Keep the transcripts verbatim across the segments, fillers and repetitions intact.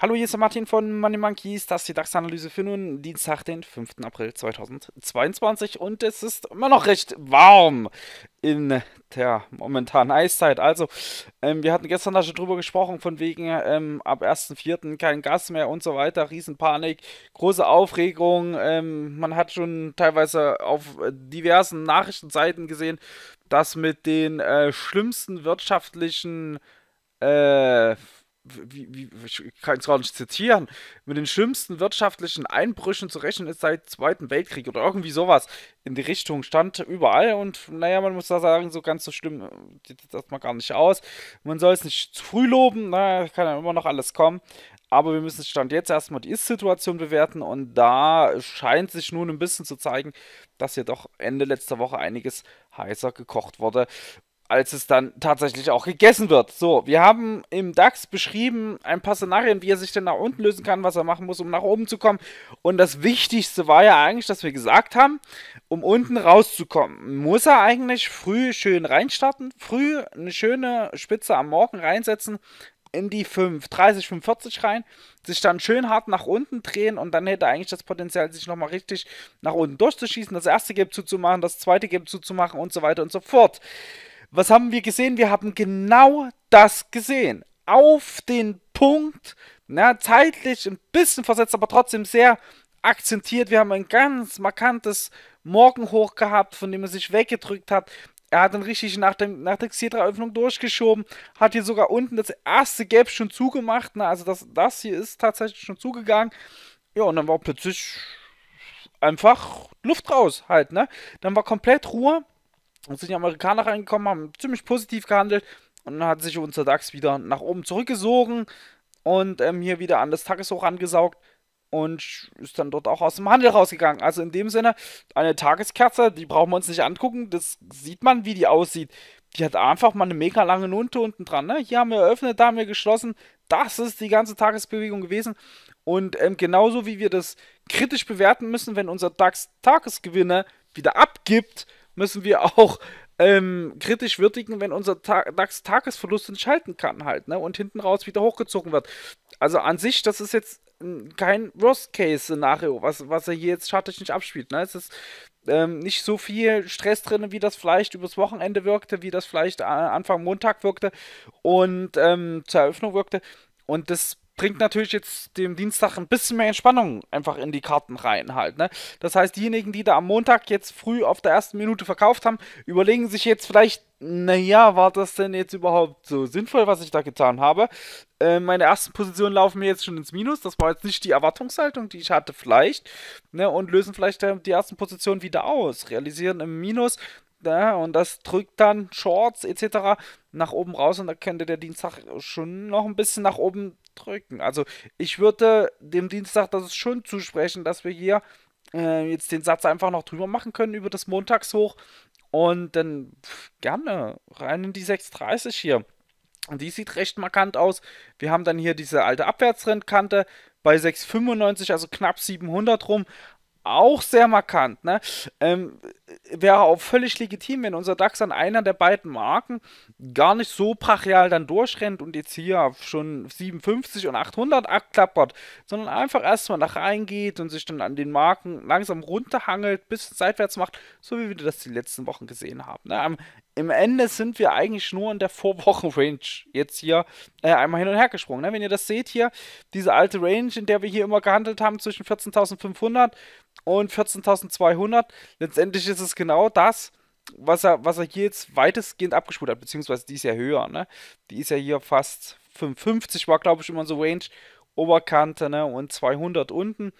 Hallo, hier ist der Martin von Money Monkeys, das ist die DAX-Analyse für nun Dienstag, den fünften April zweitausendzweiundzwanzig und es ist immer noch recht warm in der momentanen Eiszeit. Also, ähm, wir hatten gestern da schon drüber gesprochen, von wegen ähm, ab ersten vierten kein Gas mehr und so weiter, Riesenpanik, große Aufregung, ähm, man hat schon teilweise auf diversen Nachrichtenseiten gesehen, dass mit den äh, schlimmsten wirtschaftlichen äh, Wie, wie, ich kann es gar nicht zitieren, mit den schlimmsten wirtschaftlichen Einbrüchen zu rechnen ist seit Zweiten Weltkrieg oder irgendwie sowas in die Richtung, stand überall und naja, man muss da sagen, so ganz so schlimm sieht das mal gar nicht aus. Man soll es nicht zu früh loben, na, kann ja immer noch alles kommen, aber wir müssen Stand jetzt erstmal die Ist-Situation bewerten und da scheint sich nun ein bisschen zu zeigen, dass hier doch Ende letzter Woche einiges heißer gekocht wurde, als es dann tatsächlich auch gegessen wird. So, wir haben im DAX beschrieben ein paar Szenarien, wie er sich denn nach unten lösen kann, was er machen muss, um nach oben zu kommen. Und das Wichtigste war ja eigentlich, dass wir gesagt haben, um unten rauszukommen, muss er eigentlich früh schön reinstarten, früh eine schöne Spitze am Morgen reinsetzen, in die fünf dreißig, fünfundvierzig rein, sich dann schön hart nach unten drehen und dann hätte eigentlich das Potenzial, sich nochmal richtig nach unten durchzuschießen, das erste Gap zuzumachen, das zweite Gap zuzumachen und so weiter und so fort. Was haben wir gesehen? Wir haben genau das gesehen. Auf den Punkt, na, zeitlich ein bisschen versetzt, aber trotzdem sehr akzentiert. Wir haben ein ganz markantes Morgenhoch gehabt, von dem er sich weggedrückt hat. Er hat dann richtig nach, dem, nach der Xetra-Öffnung durchgeschoben, hat hier sogar unten das erste Gap schon zugemacht. Na, also das, das hier ist tatsächlich schon zugegangen. Ja, und dann war plötzlich einfach Luft raus halt, ne? Dann war komplett Ruhe. Dann sind die Amerikaner reingekommen, haben ziemlich positiv gehandelt und dann hat sich unser DAX wieder nach oben zurückgesogen und ähm, hier wieder an das Tageshoch angesaugt und ist dann dort auch aus dem Handel rausgegangen. Also in dem Sinne, eine Tageskerze, die brauchen wir uns nicht angucken, das sieht man, wie die aussieht. Die hat einfach mal eine mega lange Note unten dran, ne? Hier haben wir eröffnet, da haben wir geschlossen, das ist die ganze Tagesbewegung gewesen. Und ähm, genauso wie wir das kritisch bewerten müssen, wenn unser DAX Tagesgewinne wieder abgibt, müssen wir auch ähm, kritisch würdigen, wenn unser DAX Tagesverlust entschalten kann halt, ne? Und hinten raus wieder hochgezogen wird. Also an sich, das ist jetzt kein Worst-Case-Szenario, was, was er hier jetzt schattig nicht abspielt, ne? Es ist ähm, nicht so viel Stress drin, wie das vielleicht übers Wochenende wirkte, wie das vielleicht Anfang Montag wirkte und ähm, zur Eröffnung wirkte. Und das bringt natürlich jetzt dem Dienstag ein bisschen mehr Entspannung einfach in die Karten rein halt, ne? Das heißt, diejenigen, die da am Montag jetzt früh auf der ersten Minute verkauft haben, überlegen sich jetzt vielleicht, naja, war das denn jetzt überhaupt so sinnvoll, was ich da getan habe? Äh, meine ersten Positionen laufen mir jetzt schon ins Minus, das war jetzt nicht die Erwartungshaltung, die ich hatte vielleicht, ne? Und lösen vielleicht äh, die ersten Positionen wieder aus, realisieren im Minus, ja, und das drückt dann Shorts et cetera nach oben raus und da könnte der Dienstag schon noch ein bisschen nach oben drücken. Also ich würde dem Dienstag das ist schon zusprechen, dass wir hier äh, jetzt den Satz einfach noch drüber machen können über das Montagshoch und dann pff, gerne rein in die sechs dreißig hier. Und die sieht recht markant aus. Wir haben dann hier diese alte Abwärtstrendkante bei sechs fünfundneunzig, also knapp siebenhundert rum. Auch sehr markant, ne? Ähm, wäre auch völlig legitim, wenn unser DAX an einer der beiden Marken gar nicht so brachial dann durchrennt und jetzt hier schon siebenundfünfzig und achthundert abklappert, sondern einfach erstmal nach reingeht und sich dann an den Marken langsam runterhangelt, bis es seitwärts macht, so wie wir das die letzten Wochen gesehen haben, ne? Am, im Ende sind wir eigentlich nur in der Vorwochen-Range jetzt hier äh, einmal hin und her gesprungen, ne? Wenn ihr das seht hier, diese alte Range, in der wir hier immer gehandelt haben, zwischen vierzehntausendfünfhundert und vierzehntausendzweihundert, letztendlich ist es genau das, was er, was er hier jetzt weitestgehend abgespult hat, beziehungsweise die ist ja höher, ne? Die ist ja hier fast fünfundfünfzig, war glaube ich immer so Range, Oberkante, ne? Und zweihundert unten.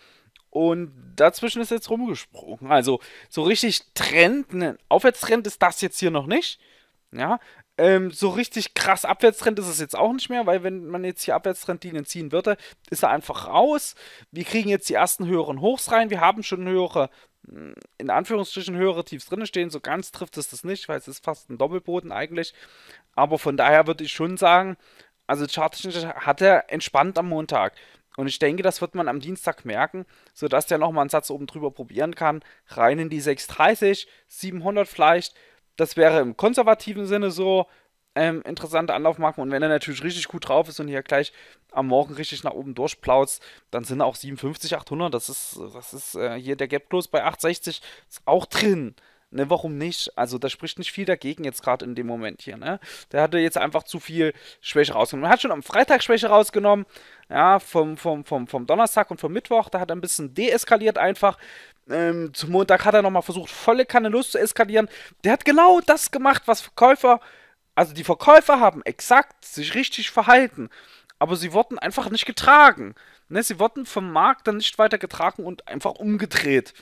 Und dazwischen ist jetzt rumgesprungen. Also so richtig Trend, ne? Aufwärtstrend ist das jetzt hier noch nicht, ja. Ähm, so richtig krass Abwärtstrend ist es jetzt auch nicht mehr, weil wenn man jetzt hier Abwärtstrendlinien ziehen würde, ist er einfach raus. Wir kriegen jetzt die ersten höheren Hochs rein. Wir haben schon höhere, in Anführungsstrichen höhere Tiefs drin stehen. So ganz trifft es das nicht, weil es ist fast ein Doppelboden eigentlich. Aber von daher würde ich schon sagen, also charttechnisch hat er entspannt am Montag. Und ich denke, das wird man am Dienstag merken, sodass der nochmal einen Satz oben drüber probieren kann. Rein in die sechs dreißig, siebenhundert vielleicht. Das wäre im konservativen Sinne so ähm, interessante Anlaufmarken. Und wenn er natürlich richtig gut drauf ist und hier gleich am Morgen richtig nach oben durchplautzt, dann sind auch siebenundfünfzig achthundert. Das ist, das ist äh, hier der Gap Close bei achtundsechzig ist auch drin. Ne, warum nicht? Also da spricht nicht viel dagegen jetzt gerade in dem Moment hier, ne? Der hatte jetzt einfach zu viel Schwäche rausgenommen. Er hat schon am Freitag Schwäche rausgenommen, ja, vom, vom, vom, vom Donnerstag und vom Mittwoch. Da hat er ein bisschen deeskaliert einfach. Ähm, zum Montag hat er nochmal versucht, volle Kanne los zu eskalieren. Der hat genau das gemacht, was Verkäufer, also die Verkäufer haben exakt sich richtig verhalten. Aber sie wurden einfach nicht getragen. Ne? Sie wurden vom Markt dann nicht weiter getragen und einfach umgedreht.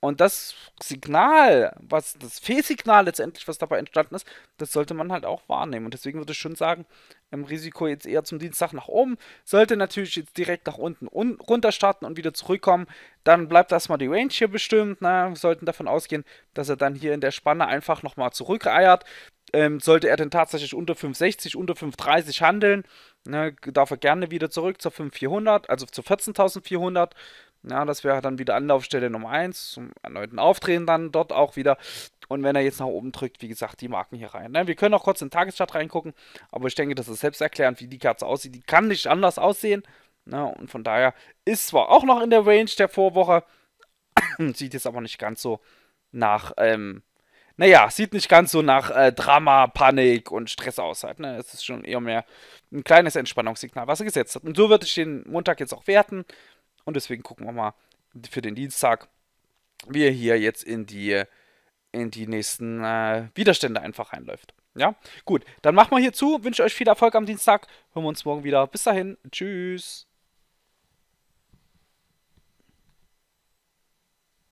Und das Signal, was das Fehlsignal letztendlich, was dabei entstanden ist, das sollte man halt auch wahrnehmen. Und deswegen würde ich schon sagen, im Risiko jetzt eher zum Dienstag nach oben, sollte natürlich jetzt direkt nach unten un runter starten und wieder zurückkommen. Dann bleibt erstmal die Range hier bestimmt. Na, wir sollten davon ausgehen, dass er dann hier in der Spanne einfach nochmal zurückeiert. Ähm, sollte er denn tatsächlich unter fünf sechzig, unter fünf dreißig handeln, ne, darf er gerne wieder zurück zur fünftausendvierhundert, also zur vierzehntausendvierhundert. Ja, das wäre dann wieder Anlaufstelle Nummer eins, zum erneuten Aufdrehen dann dort auch wieder. Und wenn er jetzt nach oben drückt, wie gesagt, die Marken hier rein. Wir können auch kurz in den Tageschart reingucken, aber ich denke, das ist selbsterklärend, wie die Kerze aussieht. Die kann nicht anders aussehen. Und von daher ist zwar auch noch in der Range der Vorwoche, sieht jetzt aber nicht ganz so nach, ähm, naja, sieht nicht ganz so nach äh, Drama, Panik und Stress aus halt. Ne? Es ist schon eher mehr ein kleines Entspannungssignal, was er gesetzt hat. Und so würde ich den Montag jetzt auch werten. Und deswegen gucken wir mal für den Dienstag, wie er hier jetzt in die, in die nächsten äh, Widerstände einfach reinläuft. Ja, gut, dann machen wir hier zu. Wünsche euch viel Erfolg am Dienstag. Hören wir uns morgen wieder. Bis dahin. Tschüss.